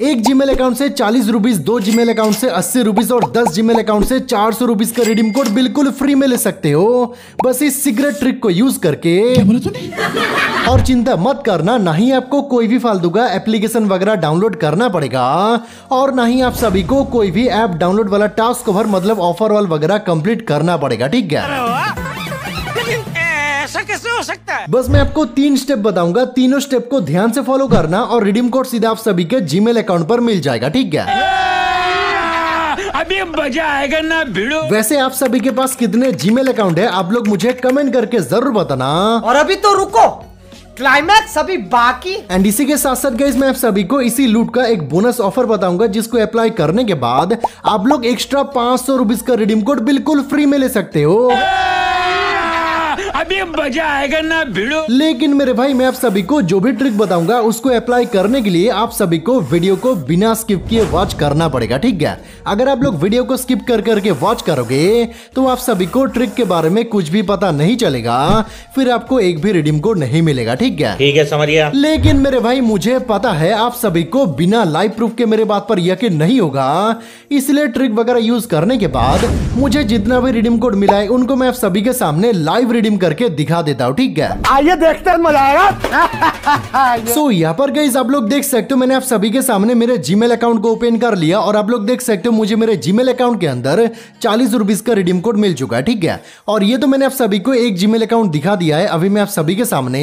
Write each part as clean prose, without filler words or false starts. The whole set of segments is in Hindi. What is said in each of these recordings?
एक जीमेल अकाउंट से 40 रुपीज, 2 जीमेल अकाउंट से 80 रुपीज और 10 जीमेल अकाउंट से 400 रुपीज का रिडीम कोड बिल्कुल फ्री में ले सकते हो, बस इस सीक्रेट ट्रिक को यूज करके। और चिंता मत करना, ना ही आपको कोई भी फालतू का एप्लीकेशन वगैरह डाउनलोड करना पड़ेगा और ना ही आप सभी को कोई भी ऐप डाउनलोड वाला टास्क ओवर मतलब ऑफर वॉल वगैरह कंप्लीट करना पड़ेगा, ठीक है। ऐसा कैसे हो सकता है? बस मैं आपको 3 स्टेप बताऊंगा, तीनों स्टेप को ध्यान से फॉलो करना और रिडीम कोड सीधा आप सभी के जीमेल अकाउंट पर मिल जाएगा, ठीक है। अभी मजा आएगा ना भिड़ो। वैसे आप सभी के पास कितने जीमेल अकाउंट है आप लोग मुझे कमेंट करके जरूर बताना। और अभी तो रुको, क्लाइमैक्स अभी बाकी। एंड इसी के साथ साथ गाइस मैं आप सभी को इसी लूट का एक बोनस ऑफर बताऊंगा, जिसको अप्लाई करने के बाद आप लोग एक्स्ट्रा 500 रुपीज का रिडीम कोड बिल्कुल फ्री में ले सकते हो। अभी मजा आएगा ना भिड़ो। लेकिन मेरे भाई मैं आप सभी को जो भी ट्रिक बताऊंगा उसको अप्लाई करने के लिए आप सभी को वीडियो को बिना स्किप किए वॉच करना पड़ेगा, ठीक है। अगर आप लोग वीडियो को स्किप कर करके वॉच करोगे तो आप सभी को ट्रिक के बारे में कुछ भी पता नहीं चलेगा, फिर आपको एक भी रिडीम कोड नहीं मिलेगा, ठीक है, ठीक है, समझिए। लेकिन मेरे भाई मुझे पता है आप सभी को बिना लाइव प्रूफ के मेरे बात पर यकीन नहीं होगा, इसलिए ट्रिक वगैरह यूज करने के बाद मुझे जितना भी रिडीम कोड मिला है उनको मैं आप सभी के सामने लाइव रिडीम करके दिखा देता हूँ, ठीक है। आइए देखते हैं मजा आएगा। सो यहाँ पर गाइस आप लोग देख सकते हो मैंने आप सभी के सामने मेरे जीमेल अकाउंट को ओपन कर लिया और आप लोग देख सकते हो मुझे मेरे जीमेल अकाउंट के अंदर 40 रुपीज का रिडीम कोड मिल चुका है, ठीक है। और ये तो मैंने आप सभी को एक जीमेल अकाउंट दिखा दिया है, अभी मैं आप सभी के सामने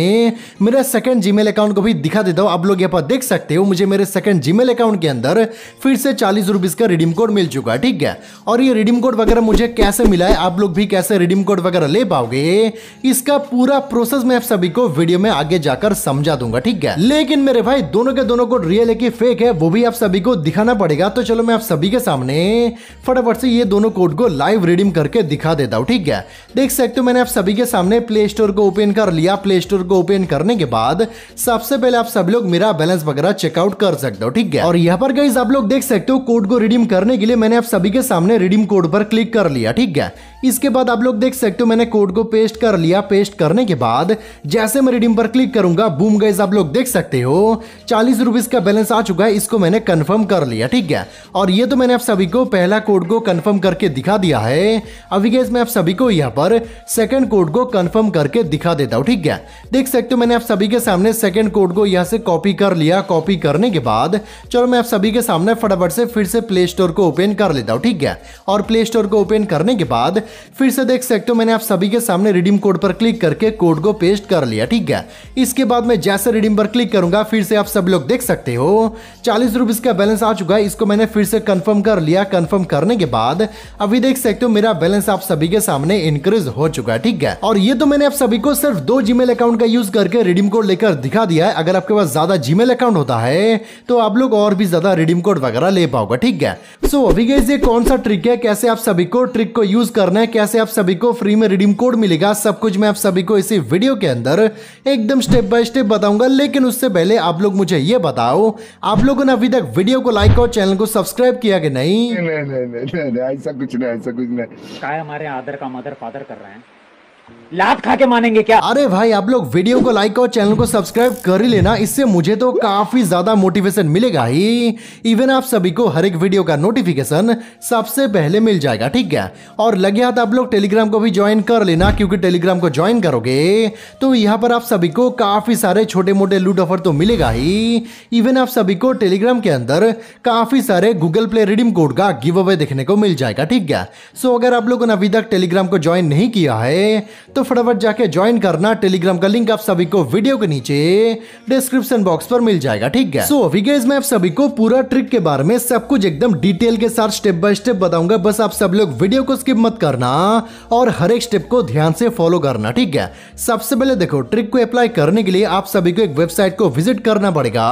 मेरा सेकंड जीमेल अकाउंट को भी दिखा देता हूँ। आप लोग यहाँ पर देख सकते हो मुझे मेरे सेकंड जीमेल अकाउंट के अंदर फिर से 40 रुपीज का रिडीम कोड मिल चुका है, ठीक है। और ये रिडीम कोड वगैरह मुझे कैसे मिला है, आप लोग भी कैसे रिडीम कोड वगैरह ले पाओगे, इसका पूरा प्रोसेस मैं आप सभी को वीडियो में आगे जाकर समझा दूंगा, ठीक है। लेकिन मेरे भाई दोनों के दोनों कोड रियल है कि फेक है वो भी आप सभी को दिखाना पड़ेगा, तो चलो मैं आप सभी के सामने फटाफट से ये दोनों कोड को लाइव रिडीम करके दिखा देता हूँ, ठीक है। देख सकते हो मैंने आप सभी के सामने प्ले स्टोर को ओपन कर लिया। प्ले स्टोर को ओपन करने के बाद सबसे पहले आप सभी लोग मेरा बैलेंस वगैरह चेकआउट कर सकते हो, ठीक है। और यहाँ पर गाइस आप लोग देख सकते हो कोड को रिडीम करने के लिए मैंने आप सभी के सामने रिडीम कोड पर क्लिक कर लिया, ठीक है। इसके बाद आप लोग देख सकते हो मैंने कोड को पेस्ट कर लिया। पेस्ट करने के बाद जैसे मैं रिडीम पर क्लिक करूंगा, बूम गाइस आप लोग देख सकते हो 40 रुपीज का बैलेंस आ चुका है, इसको मैंने कंफर्म कर लिया, ठीक है। और ये तो मैंने आप सभी को पहला कोड को कंफर्म करके दिखा दिया है। अभी गाइस मैं आप सभी को यहाँ पर सेकंड कोड को कंफर्म करके दिखा देता हूँ, ठीक है। देख सकते हो मैंने आप सभी के सामने सेकंड कोड को यहाँ से कॉपी कर लिया। कॉपी करने के बाद चलो मैं आप सभी के सामने फटाफट से फिर से प्ले स्टोर को ओपन कर लेता हूँ, ठीक है। और प्ले स्टोर को ओपन करने के बाद फिर से देख सकते हो मैंने आप सभी के सामने रिडीम कोड पर क्लिक करके कोड को पेस्ट कर लिया, ठीक है। इसके बाद मैं जैसे रिडीम पर क्लिक करूंगा, फिर से आप सब लोग देख सकते हो 40 रुपीज का बैलेंस आ चुका है, इसको मैंने फिर से कंफर्म कर लिया। कंफर्म करने के बाद अभी देख सकते हो मेरा बैलेंस आप सभी के सामने इंक्रीज हो चुका है, ठीक है। और ये तो मैंने आप सभी को सिर्फ 2 जीमेल अकाउंट का यूज करके रिडीम कोड लेकर दिखा दिया है। अगर आपके पास ज्यादा जीमेल अकाउंट होता है तो आप लोग और भी ज्यादा रिडीम कोड वगैरह ले पाओगे, ठीक है। सो अभी गाइस ये कौन सा ट्रिक है, कैसे आप सभी को ट्रिक को यूज करना है, कैसे आप सभी को फ्री में रिडीम कोड मिलेगा, सब कुछ मैं आप सभी को इसी वीडियो के अंदर एकदम स्टेप बाय स्टेप बताऊंगा। लेकिन उससे पहले आप लोग मुझे ये बताओ, आप लोगों ने अभी तक वीडियो को लाइक और चैनल को सब्सक्राइब किया कि नहीं? ऐसा कुछ नहीं, ऐसा कुछ नहीं। क्या हमारे आदर का मदर फादर कर रहे हैं, लात खा के मानेंगे क्या? अरे भाई आप लोग वीडियो को लाइक और चैनल को सब्सक्राइब कर ही लेना, इससे मुझे तो काफी ज्यादा मोटिवेशन मिलेगा ही। इवन आप सभी को हर एक वीडियो का नोटिफिकेशन सबसे पहले मिल जाएगा, ठीक है। और लगे हाथ आप लोग टेलीग्राम को भी ज्वाइन कर लेना, क्योंकि टेलीग्राम को ज्वाइन करोगे तो यहाँ पर आप सभी को काफी सारे छोटे मोटे लूट ऑफर तो मिलेगा ही। इवन आप सभी को टेलीग्राम के अंदर काफी सारे गूगल प्ले रिडीम कोड का गिव अवे देखने को मिल जाएगा, ठीक है। सो अगर आप लोगों ने अभी तक टेलीग्राम को ज्वाइन नहीं किया है तो फटाफट जाके ज्वाइन करना। टेलीग्राम का लिंक आप सभी को वीडियो के नीचे डिस्क्रिप्शन बॉक्स पर मिल जाएगा, ठीक है। सो अभी गाइस मैं आप सभी को पूरा ट्रिक के बारे में सब कुछ एकदम डिटेल के साथ स्टेप बाय स्टेप बताऊंगा। बस आप सब लोग वीडियो को स्किप मत करना और हर एक स्टेप को ध्यान से फॉलो करना, ठीक है। सबसे पहले देखो, ट्रिक को अप्लाई करने के लिए आप सभी को एक वेबसाइट को विजिट करना पड़ेगा।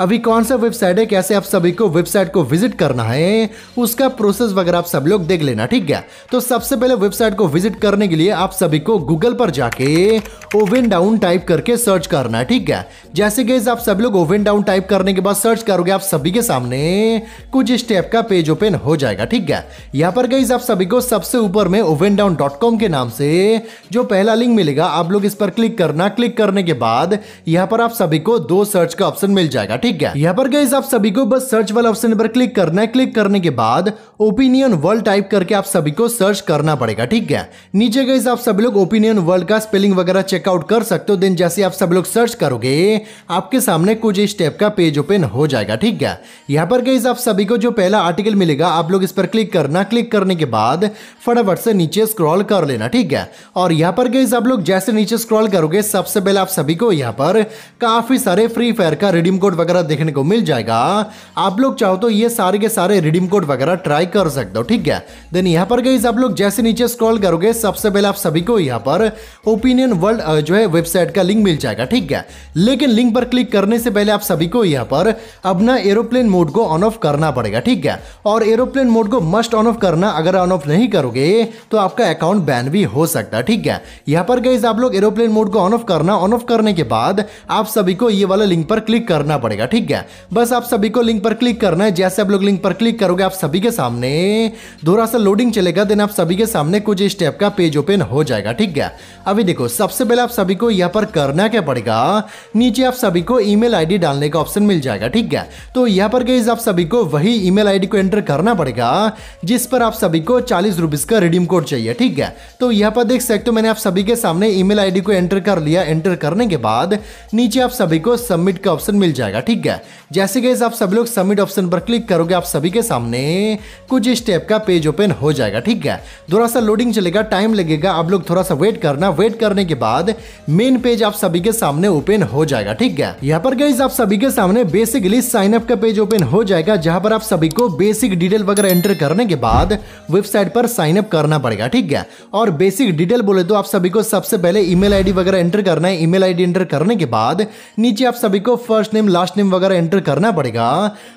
अभी कौन सा वेबसाइट है, कैसे आप सभी को वेबसाइट को विजिट करना है, उसका प्रोसेस वगैरह आप सब लोग देख लेना, ठीक है। तो सबसे पहले वेबसाइट को विजिट करने के लिए आप सभी को आपको गूगल पर जाके ओवन डाउन टाइप करके सर्च करना है, ठीक है। जैसे गाइस आप सभी लोग ओवन डाउन टाइप करने के बाद सर्च करोगे, आप सभी के सामने कुछ इस टाइप का पेज ओपन हो जाएगा, ठीक है। यहाँ पर गाइस आप सभी को सबसे ऊपर में ovendown.com के नाम से जो पहला लिंक मिलेगा, आप लोग इस पर क्लिक करना। क्लिक करने के बाद यहाँ पर आप सभी को दो सर्च का ऑप्शन मिल जाएगा, ठीक है। यहाँ पर गाइस आप सभी को बस सर्च वाला ऑप्शन पर क्लिक करना है। क्लिक करने के बाद ओपिनियन वर्ल्ड टाइप करके आप सभी को सर्च करना पड़ेगा, ठीक है। नीचे गाइस आप सभी लोग ओपिनियन वर्ल्ड का स्पेलिंग वगैरह चेकआउट कर सकते हो। देन जैसे आप सभी लोग सर्च करोगे, आपके सामने कुछ इस टाइप का पेज ओपन हो जाएगा, ठीक है। यहाँ पर गाइस आप सभी को जो पहला आर्टिकल मिलेगा, आप लोग इस पर क्लिक करना। क्लिक करने के बाद फटाफट से नीचे स्क्रॉल कर लेना, ठीक है। और यहाँ पर गाइस आप लोग जैसे नीचे स्क्रॉल करोगे, सबसे पहले आप सभी को यहाँ पर काफी सारे फ्री फायर का रिडीम कोड वगैरह देखने को मिल जाएगा। आप लोग चाहो तो ये सारे के सारे रिडीम कोड वगैरह ट्राई कर सकते हो, ठीक है। देन यहाँ पर गाइस आप लोग जैसे नीचे स्क्रॉल करोगे, सबसे पहले आप सभी को यहाँ पर ओपिनियन वर्ल्ड जो है वेबसाइट का लिंक मिल जाएगा, ठीक है। लेकिन लिंक पर क्लिक करने से पहले आप सभी को यहाँ पर अपना एरोप्लेन मोड को ऑन ऑफ करना पड़ेगा, ठीक है। और एरोप्लेन मोड को मस्ट ऑन ऑफ करना, अगर ऑन ऑफ नहीं करोगे तो आपका अकाउंट बैन भी हो सकता है, ठीक है। यहाँ पर गाइस आप लोग एरोप्लेन मोड को ऑन ऑफ करना। ऑन ऑफ करने के बाद आप सभी को ये वाला लिंक पर क्लिक करना पड़ेगा, ठीक है। बस आप सभी को लिंक पर क्लिक करना है। जैसे आप लोग लिंक पर क्लिक करोगे, आप सभी के सामने थोड़ा सा लोडिंग चलेगा। देन आप सभी के सामने कुछ इस टाइप का पेज ओपन हो जाएगा, ठीक है। अभी देखो, सबसे पहले आप सभी को यहाँ पर करना क्या पड़ेगा, नीचे आप सभी को ईमेल आईडी डालने का ऑप्शन मिल जाएगा, ठीक है। तो यहाँ पर गाइस आप सभी को वही ईमेल आईडी को एंटर करना पड़ेगा जिस पर आप सभी को 40 रुपीज का रिडीम कोड चाहिए, ठीक है। तो यहाँ पर देख सकते हो, मैंने आप सभी के सामने ईमेल आईडी को एंटर कर लिया। एंटर करने के बाद नीचे आप सभी को सबमिट का ऑप्शन मिल जाएगा, ठीक है। जैसे गाइस आप सभी लोग सबमिट ऑप्शन पर क्लिक करोगे, आप सभी के सामने कुछ इस टाइप का पेज ओपन हो जाएगा, ठीक है। थोड़ा सा लोडिंग चलेगा, टाइम लगेगा, आप लोग थोड़ा सा वेट करना। वेट करने के बाद मेन पेज आप सभी के सामने ओपन हो जाएगा, ठीक है। यहाँ पर गाइस आप सभी के सामने बेसिकली साइन अप का पेज ओपन हो जाएगा, जहां पर आप सभी को बेसिक डिटेल वगैरह एंटर करने के बाद वेबसाइट पर साइन अप करना पड़ेगा, ठीक है। और बेसिक डिटेल बोले तो आप सभी को सबसे पहले ईमेल आईडी वगैरह एंटर करना है। ईमेल आईडी एंटर करने के बाद नीचे आप सभी को फर्स्ट नेम लास्ट नेम वगैरह एंटर करना पड़ेगा।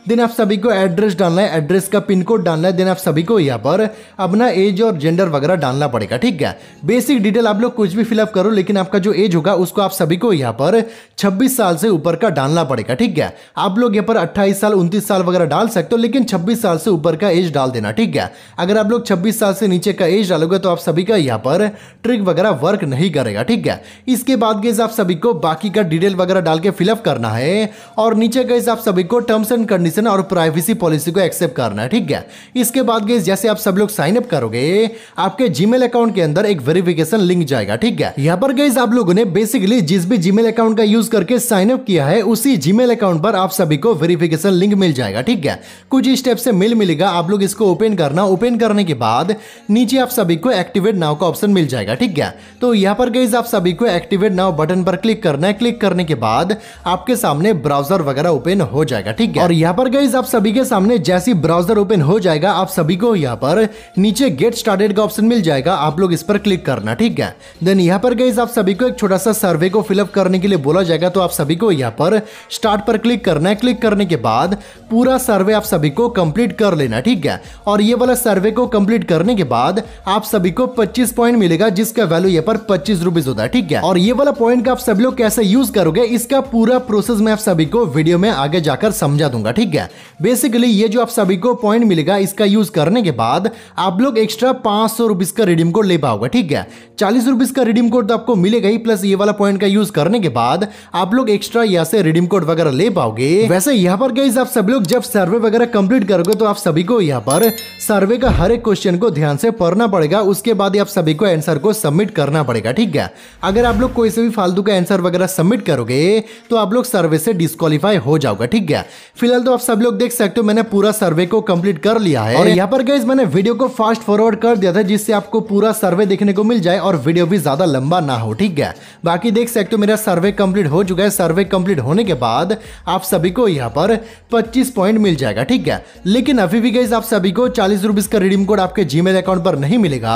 देन आप सभी को एड्रेस डालना है, एड्रेस का पिन कोड डालना है। देन आप सभी को यहाँ पर अपना एज और जेंडर वगैरह डालना पड़ेगा, ठीक है। बेसिक डिटेल आप लोग कुछ भी फिलअप करो, लेकिन आपका जो एज होगा उसको आप सभी को यहाँ पर 26 साल से ऊपर का डालना पड़ेगा, ठीक है। आप लोग यहाँ पर 28 साल 29 साल वगैरह डाल सकते हो, लेकिन 26 साल से ऊपर का एज डाल देना, ठीक है। अगर आप लोग 26 साल से नीचे का एज डालोगे तो आप सभी का यहाँ पर ट्रिक वगैरह वर्क नहीं करेगा, ठीक है। इसके बाद गाइस आप सभी को बाकी का डिटेल वगैरह डाल के फिलअप करना है। और नीचे गाइस आप सभी को टर्म्स एंड कंडीशन और प्राइवेसी पॉलिसी को एक्सेप्ट करना है, ठीक है। इसके बाद गाइस जैसे आप सब लोग साइन अप करोगे, आपके जीमेल अकाउंट के अंदर एक वेरिफिकेशन लिंक जाएगा, ठीक है। यहाँ पर गाइस आप लोगों ने बेसिकली जिस भी जीमेल अकाउंट का यूज करके साइन अप किया है, उसी जीमेल अकाउंट पर आप सभी को वेरिफिकेशन लिंक मिल जाएगा, ठीक है। कुछ इस टाइप से मेल मिलेगा, आप लोग इसको ओपन करना। ओपन करने के बाद नीचे आप सभी को एक्टिवेट नाउ का ऑप्शन मिल जाएगा, ठीक है। तो यहाँ पर गाइस आप सभी को एक्टिवेट नाउ बटन पर क्लिक करना है। क्लिक करने के बाद आपके सामने ब्राउजर वगैरह ओपन हो जाएगा, ठीक है। और यहाँ पर गाइस आप सभी के सामने जैसी ब्राउजर ओपन हो जाएगा, आप सभी को यहाँ पर नीचे गेट स्टार्टेड का ऑप्शन मिल जाएगा, आप लोग इस पर क्लिक करना, ठीक है। देन यहाँ पर गाइस आप सभी को एक छोटा सा सर्वे को फिलअप करने के लिए बोला जाएगा, तो आप सभी को यहाँ पर स्टार्ट पर क्लिक करना है। क्लिक करने के बाद पूरा सर्वे आप सभी को कंप्लीट कर लेना, ठीक है। और ये वाला सर्वे को कंप्लीट करने के बाद आप सभी को 25 पॉइंट मिलेगा, जिसका वैल्यू यहाँ पर 25 रुपीज होता है, ठीक है। और ये वाला पॉइंट का आप सभी लोग कैसे यूज करोगे, इसका पूरा प्रोसेस मैं आप सभी को वीडियो में आगे जाकर समझा दूंगा, ठीक है। बेसिकली ये जो आप सभी को पॉइंट मिलेगा, इसका यूज करने के बाद आप लोग एक्स्ट्रा 500 रुपीज का रिडीम कोड ले पाओगे, ठीक है। 40 रुपीज का रिडीम कोड तो आपको मिलेगा ही, प्लस ये वाला पॉइंट का यूज करने के बाद आप लोग एक्स्ट्रा यहाँ से रिडीम कोड वगैरह ले पाओगे। वैसे यहाँ पर गाइस आप सभी लोग जब सर्वे वगैरह कंप्लीट करोगे, तो आप सभी को यहाँ पर सर्वे का हर एक क्वेश्चन को ध्यान से पढ़ना पड़ेगा। उसके बाद आप सभी को आंसर को सबमिट करना पड़ेगा, ठीक है। अगर आप लोग कोई से भी फालतू का आंसर वगैरह सबमिट करोगे, तो आप लोग सर्वे से डिस्क्वालीफाई हो जाओगे, ठीक है। फिलहाल तो आप सब लोग देख सकते हो, मैंने पूरा सर्वे को कंप्लीट कर लिया है। और यहाँ पर गाइस मैंने वीडियो को फास्ट फॉरवर्ड कर दिया था, जिससे आपको पूरा सर्वे देखने को मिल जाए और वीडियो भी ज्यादा लंबा ना हो, ठीक है। बाकी देख सकते हो मेरा सर्वे कंप्लीट हो चुका है। सर्वे कंप्लीट होने के बाद आप सभी को यहाँ पर 25 पॉइंट मिल जाएगा, ठीक है। लेकिन अभी भी गाइस आप सभी को 40 रुपीज का रिडीम कोड आपके जीमेल अकाउंट पर नहीं मिलेगा।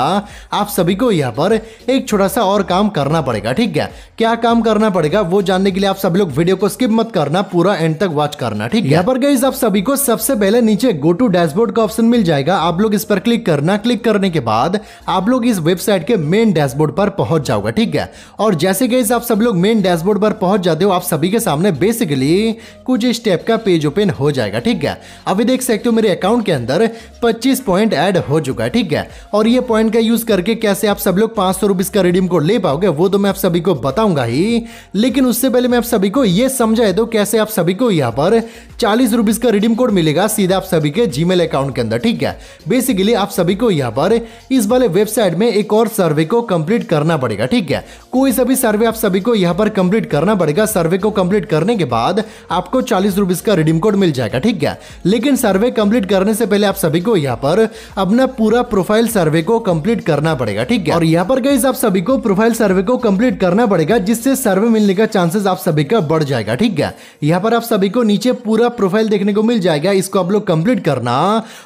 आप सभी को यहाँ पर एक छोटा सा और काम करना पड़ेगा, ठीक है। क्या काम करना पड़ेगा वो जानने के लिए आप सभी लोग वीडियो को स्किप मत करना, पूरा एंड तक वॉच करना, ठीक है। यहाँ पर गाइस आप सभी को सबसे पहले नीचे गो टू डैशबोर्ड का ऑप्शन मिल जाएगा, आप लोग इस पर क्लिक करना। क्लिक करने के बाद आप लोग इस वेबसाइट के मेन डैशबोर्ड पर पहुंच जाओगा। ठीक है, और जैसे गाइस आप सब लोग मेन डैशबोर्ड पर पहुंच जाते हो, आप सभी के सामने बेसिकली कुछ इस टाइप का पेज ओपन हो जाएगा। ठीक है, अभी देख सकते हो मेरे अकाउंट के अंदर 25 पॉइंट ऐड हो चुका है। ठीक है, और ये पॉइंट का यूज करके कैसे आप सब लोग 500 रुपीज का रिडीम कोड ले पाओगे वो तो मैं आप सभी को बताऊंगा ही, लेकिन उससे पहले मैं आप सभी को ये समझा दो कैसे आप सभी को यहाँ पर 40 रुपीज का रिडीम कोड मिलेगा सीधा आप सभी के जीमेल अकाउंट के अंदर। ठीक है, बेसिकली आप सभी को यहाँ पर इस वाले वेबसाइट में एक और सर्वे को कंप्लीट करना पड़ेगा। ठीक है, कोई सा भी सर्वे आप सभी को यहाँ पर कंप्लीट करना पड़ेगा। सर्वे को कंप्लीट करने के बाद आपको 40 रुपीज का रिडीम कोड मिल जाएगा। ठीक है, लेकिन सर्वे कंप्लीट करने से पहले आप सभी को यहाँ पर अपना पूरा प्रोफाइल सर्वे को कंप्लीट करना पड़ेगा। ठीक है, और यहाँ पर गाइस आप सभी को प्रोफाइल सर्वे को कंप्लीट करना पड़ेगा, जिससे सर्वे मिलने का चांसेस आप सभी का बढ़ जाएगा। ठीक है, यहाँ पर आप सभी को नीचे पूरा प्रोफाइल देखने को मिल जाएगा, इसको आप लोग कंप्लीट करना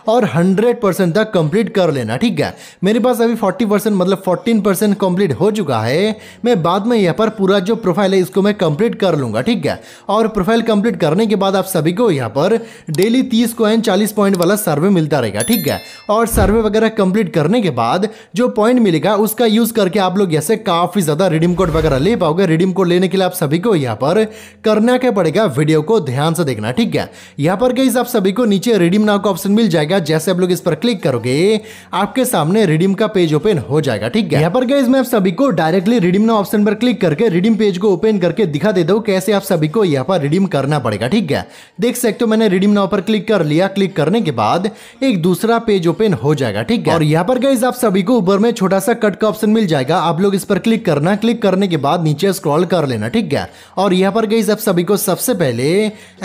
और 100% तक कंप्लीट कर लेना। ठीक है, मेरे पास अभी 40% मतलब 14% कंप्लीट हो चुका है। मैं बाद में यहाँ पर पूरा जो प्रोफाइल है इसको मैं कंप्लीट कर लूंगा। ठीक है, और प्रोफाइल कंप्लीट करने के बाद आप सभी को यहाँ पर डेली 30 कॉइन 40 पॉइंट वाला सर्वे मिलता रहेगा। ठीक है, और सर्वे वगैरह कंप्लीट करने के बाद जो पॉइंट मिलेगा उसका यूज करके आप लोग ऐसे काफी ज्यादा रिडीम कोड वगैरह ले पाओगे। रिडीम कोड लेने के लिए आप सभी को यहाँ पर करना क्या पड़ेगा, वीडियो को ध्यान से देखना। ठीक है, यहाँ पर गाइस आप सभी को नीचे रिडीम नाउ का ऑप्शन मिल जाएगा। जैसे आप लोग इस पर क्लिक करोगे आपके सामने रिडीम का पेज ओपन हो जाएगा। ठीक है, यहाँ पर गाइस मैं आप सभी को डायरेक्टली रिडीम नाउ ऑप्शन पर क्लिक करके रिडीम पेज को ओपन करके दिखा देता हूँ कैसे आप सभी को यहाँ पर रिडीम करना पड़ेगा। ठीक है, देख सकते हो मैंने रिडीम नाउ पर क्लिक कर लिया। क्लिक करने के बाद एक दूसरा पेज ओपन हो जाएगा। ठीक है, और यहाँ पर गाइस आप सभी को ऊपर में छोटा सा कट का ऑप्शन मिल जाएगा। आप लोग इस पर क्लिक करना, क्लिक करने के बाद नीचे स्क्रॉल कर लेना। ठीक है, और यहाँ पर गाइस आप सभी को सबसे पहले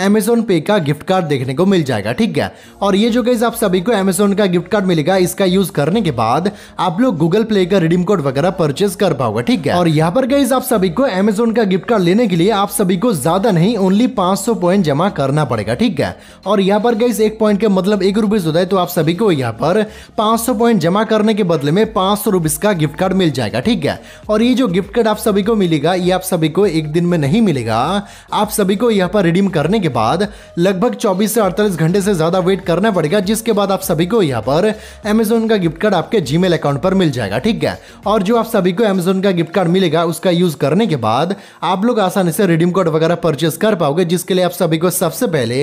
अमेजोन पे का गिफ्ट कार्ड देखने को मिल जाएगा। ठीक है, और ये जो गाइस आप सभी को अमेजोन का गिफ्ट कार्ड मिलेगा, इसका यूज करने के बाद आप लोग गूगल प्ले का रिडीम कोड वगैरह परचेज कर पाओगे। ठीक है, और यहाँ पर गाइस आप सभी को अमेजोन का गिफ्ट कार्ड लेने के लिए आप सभी को ज्यादा नहीं ओनली 500 पॉइंट जमा करना पड़ेगा। ठीक है, और यहाँ पर गाइस 1 पॉइंट के मतलब 1 रुपीज होता है, तो आप सभी को यहाँ पर 500 पॉइंट जमा करने के बदले में 500 रुपीज का गिफ्ट कार्ड मिल जाएगा। ठीक है, और ये जो गिफ्ट कार्ड आप सभी को मिलेगा ये आप सभी को एक दिन में नहीं मिलेगा। आप सभी को यहाँ पर रिडीम करने के बाद लगभग 24 से 48 घंटे से ज्यादा वेट करना पड़ेगा, जिसके बाद आप सभी को यहाँ पर अमेजोन का गिफ्ट कार्ड आपके जीमेल अकाउंट पर मिल जाएगा। ठीक है, और जो आप सभी को अमेजोन का गिफ्ट कार्ड मिलेगा उसका यूज करने के बाद आप लोग आसानी से रिडीम कोड वगैरह परचेस कर पाओगे, जिसके लिए आप सभी को सबसे पहले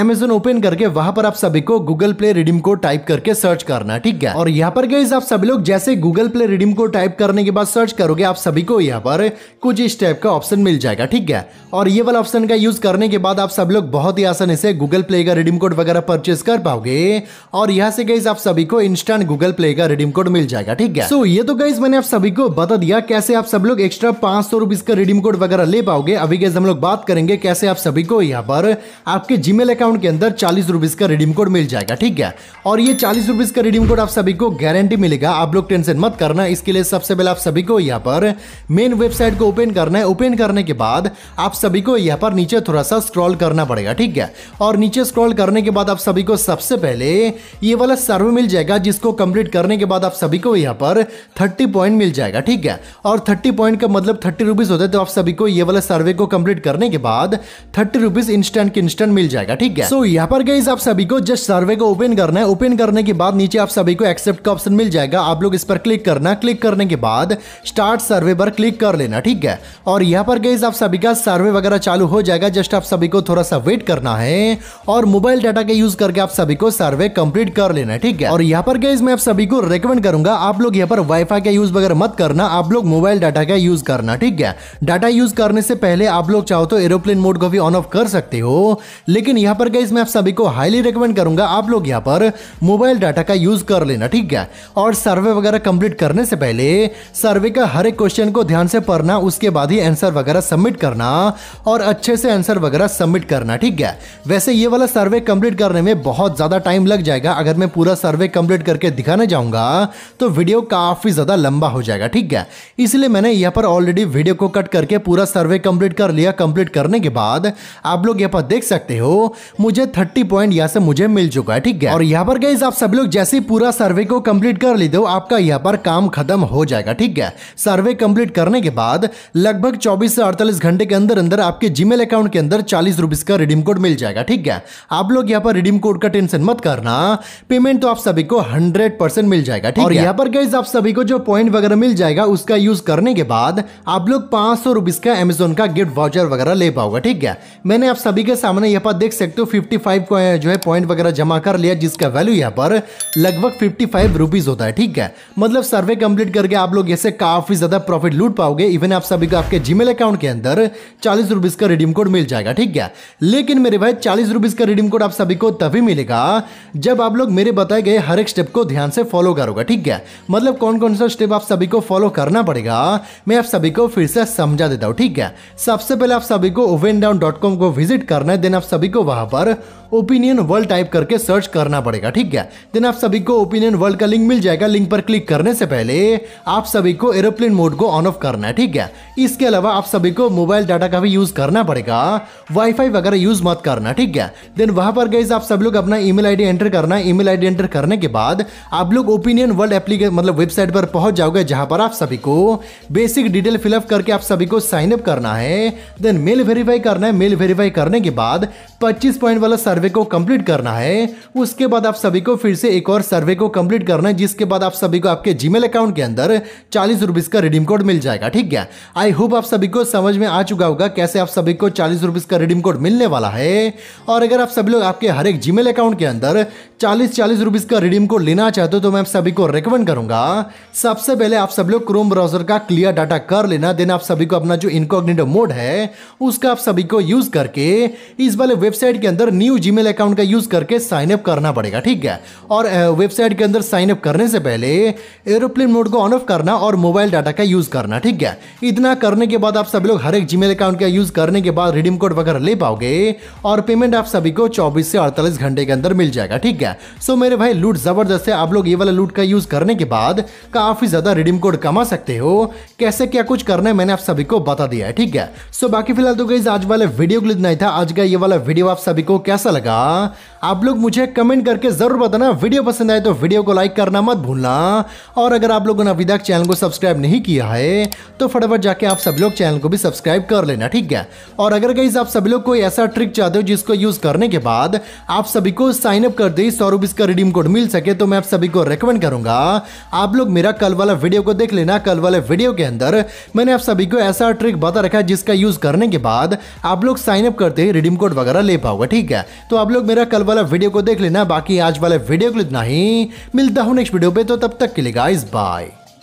अमेजोन ओपन करके वहां पर आप सभी को Google Play redeem code type करके सर्च करना। ठीक है, और यहाँ पर गाइस आप सभी लोग जैसे Google Play redeem code type करने के बाद सर्च करोगे आप सभी को यहाँ पर कुछ इस टाइप का ऑप्शन मिल जाएगा। ठीक है, और ये वाला ऑप्शन का यूज करने के बाद आप सब लोग बहुत ही आसानी से गूगल प्ले का रिडीम कोड वगैरह परचेस कर पाओगे, और यहाँ से गाइस आप सभी को इंस्टेंट गूगल प्ले का रिडीम कोड मिल जाएगा। ठीक है, सो ये तो गाइस मैंने आप सभी को बता दिया कैसे आप सब लोग एक्स्ट्रा 500 रुपीज का रिडीम कोड वगैरह ले पाओगे। अभी गाइस हम लोग बात करेंगे कैसे आप सभी को यहाँ पर आपके जीमेल अकाउंट के अंदर 40 रुपीज का रिडीम कोड मिल जाएगा। ठीक है, और ये 40 रुपीज का रिडीम कोड आप सभी को गारंटी मिलेगा। आप लोग टेंशन मत करना। इसके लिए सबसे पहले आप सभी को यहाँ पर मेन वेबसाइट को ओपन करना है। ओपन करने के बाद आप सभी को यहाँ पर नीचे थोड़ा सा स्क्रॉल करना पड़ेगा। ठीक है, और नीचे स्क्रॉल करने के बाद आप सभी को सबसे पहले ये वाला सर्वे मिल जाएगा, जिसको कंप्लीट करने के बाद आप सभी को यहाँ पर 30 पॉइंट मिल जाएगा। ठीक है, और 30 पॉइंट का मतलब 30 रुपीज होता है, तो आप सभी को ये वाला सर्वे को कंप्लीट करने के बाद 30 रुपीज इंस्टेंट मिल जाएगा। ठीक है, सो यहाँ पर गाइस आप सभी को जस्ट सर्वे को ओपन करना है। ओपन करने के बाद नीचे आप सभी को एक्सेप्ट का ऑप्शन मिल जाएगा। आप लोग इस पर क्लिक करना, क्लिक करने के बाद स्टार्ट सर्वे पर क्लिक कर लेना। ठीक है, और यहाँ पर गाइस आप सभी का सर्वे वगैरह चालू हो जाएगा। जस्ट आप सभी को थोड़ा सा वेट करना है और मोबाइल डाटा का यूज करके आप सभी को सर्वे कंप्लीट कर लेना। ठीक है, और यहाँ पर गाइस मैं आप सभी को रेकमेंड करूंगा आप लोग यहाँ पर वाईफाई का यूज वगैरह मत करना, आप लोग मोबाइल डाटा का यूज करना। ठीक है, डाटा यूज करने से पहले आप लोग चाहो तो एरोप्लेन मोड को भी ऑन ऑफ कर सकते हो, लेकिन यहाँ पर गाइस मैं आप सभी को हाईली रेकमेंड करूंगा आप लोग यहाँ पर मोबाइल डाटा का यूज कर लेना। ठीक है, और सर्वे वगैरह कंप्लीट करने से पहले सर्वे का हर एक क्वेश्चन को ध्यान से पढ़ना, उसके बाद ही आंसर वगैरह सबमिट करना और अच्छे से आंसर वगैरह सबमिट करना। ठीक है, वैसे ये वाला सर्वे कंप्लीट करने में बहुत ज्यादा टाइम लग जाएगा। अगर मैं पूरा सर्वे कंप्लीट करके दिखाने जाऊंगा तो वीडियो काफी ज्यादा लंबा हो जाएगा। ठीक है, इसलिए मैंने यहाँ पर ऑलरेडी वीडियो को कट करके पूरा सर्वे कंप्लीट कर लिया। कंप्लीट करने के बाद आप लोग यहाँ पर देख सकते हो मुझे 30 पॉइंट यहाँ से मुझे मिल चुका है। ठीक है, और यहाँ पर गाइस आप सब लोग जैसे पूरा सर्वे को कंप्लीट कर लेते हो आपका यहाँ पर काम खत्म हो जाएगा। ठीक है, सर्वे कंप्लीट करने के बाद लगभग 24 से 48 घंटे के अंदर अंदर आपके जीमेल अकाउंट के अंदर 40 रुपीज का रिडीम कोड मिल जाएगा। ठीक है, आप लोग यहाँ पर रिडीम कोड का टेंशन मत करना, पेमेंट तो आप सभी को 100% मिल जाएगा। ठीक है, और यहाँ पर गाइस आप सभी को जो पॉइंट वगैरह मिल जाएगा। उसका यूज करने के बाद आप लोग 500 रुपीज का अमेजोन का गिफ्ट वाउचर वगैरह ले पाओगे। ठीक है, मैंने आप सभी के सामने यहाँ पर देख सकते हो 55 जो है पॉइंट वगैरह जमा कर लिया, जिसका वैल्यू यहाँ पर लगभग 55 रुपीज होता है। ठीक है, मतलब सर्वे कंप्लीट करके आप लोग ऐसे काफी ज्यादा प्रॉफिट लूट पाओगे। इवन आप सभी को आपके जीमेल अकाउंट के अंदर 40 रुपीज का रिडीम कोड मिल जाएगा। ठीक है, लेकिन मेरे भाई 40 रुपीज का रिडीम कोड आप सभी को तभी मिलेगा जब आप लोग मेरे बताए गए हर एक स्टेप को ध्यान से फॉलो करोगे। ठीक है, मतलब कौन कौन सा स्टेप आप सभी को फॉलो करना पड़ेगा मैं आप सभी को फिर से समझा देता हूँ। ठीक है, सबसे पहले आप सभी को ovndown.com को विजिट करना है। देन आप सभी को वहां पर ओपिनियन वर्ल्ड टाइप करके सर्च करना पड़ेगा। ठीक है, देन आप सभी को ओपिनियन वर्ल्ड का लिंक मिल जाएगा। लिंक पर क्लिक करने से पहले आप सभी को एरोप्लेन मोड को ऑन ऑफ करना है। ठीक है, इसके अलावा आप सभी को मोबाइल डाटा का भी यूज करना पड़ेगा, वाईफाई वगैरह यूज मत करना। ठीक है, देन वहां पर गाइस आप सब लोग अपना ईमेल आईडी एंटर करना है। ईमेल आईडी एंटर करने के बाद आप लोग ओपिनियन वर्ल्ड एप्लीकेशन मतलब वेबसाइट पर पहुंच जाओगे, जहां पर आप सभी को बेसिक डिटेल फिलअप करके आप सभी को साइन अप करना है। देन मेल वेरीफाई करना है। मेल वेरीफाई करने के बाद 25 पॉइंट वाला सर्वे को कंप्लीट करना है। उसके बाद आप सभी को फिर से एक और सर्वे को कंप्लीट करना है, जिसके बाद आप सभी को आपके जीमेल अकाउंट के अंदर 40 रुपीज का रिडीम कोड मिल जाएगा। ठीक है, आई होप आप सभी को समझ में आ चुका होगा कैसे आप सभी को 40 रुपीज का रिडीम कोड मिलने वाला है। और अगर आप सभी लोग आपके हर एक जीमेल अकाउंट के अंदर 40 रुपीज का रिडीम कोड लेना चाहते हो तो मैं आप सभी को रेकमेंड करूंगा सबसे पहले आप सब लोग क्रोम ब्राउजर का क्लियर डाटा कर लेना। देन आप सभी को अपना जो इनकॉग्निटो मोड है उसका आप सभी को यूज करके इस वाले वेबसाइट के अंदर न्यू जीमेल अकाउंट का यूज करके साइन अप करना पड़ेगा। ठीक है, और वेबसाइट के अंदर साइन अप करने से पहले एरोप्लेन मोड को ऑन ऑफ करना और मोबाइल डाटा का यूज करना। ठीक है, इतना करने के बाद आप सभी लोग हर एक जीमेल अकाउंट का यूज करने के बाद रिडीम कोड वगैरह ले पाओगे और पेमेंट आप सभी को 24 से 48 घंटे के अंदर मिल जाएगा। ठीक है, सो मेरे भाई लूट जबरदस्त है। आप लोग ये वाला लूट का यूज करने के बाद काफी ज्यादा रिडीम कोड कमा सकते हो। कैसे क्या कुछ करना है मैंने आप सभी को बता दिया है। ठीक है, सो बाकी फिलहाल तो गाइस आज वाला वीडियो के लिए इतना ही था। आज का ये वाला वीडियो आप सभी को कैसा लगा आप लोग मुझे कमेंट करके जरूर बताना। वीडियो पसंद आए तो वीडियो को लाइक करना मत भूलना। और अगर आप लोगों ने अभी तक चैनल को सब्सक्राइब नहीं किया है तो फटाफट जाके आप सब लोग चैनल को भी सब्सक्राइब कर लेना। ठीक है, और अगर गाइस आप सभी लोग कोई ऐसा ट्रिक चाहते हो जिसको यूज करने के बाद आप सभी को साइन अप कर दे 100 रुपीज का रिडीम कोड मिल सके तो मैं आप सभी को रेकमेंड करूंगा आप लोग मेरा कल वाला वीडियो को देख लेना। कल वाले वीडियो के अंदर मैंने आप सभी को ऐसा ट्रिक बता रखा है जिसका यूज करने के बाद आप लोग साइन अप करते ही रिडीम कोड वगैरह ले पाओगे। ठीक है, तो आप लोग मेरा कल वाला वीडियो को देख लेना। बाकी आज वाले वीडियो को इतना ही, मिलता हूं नेक्स्ट वीडियो पे, तो तब तक के लिए गाइस बाय।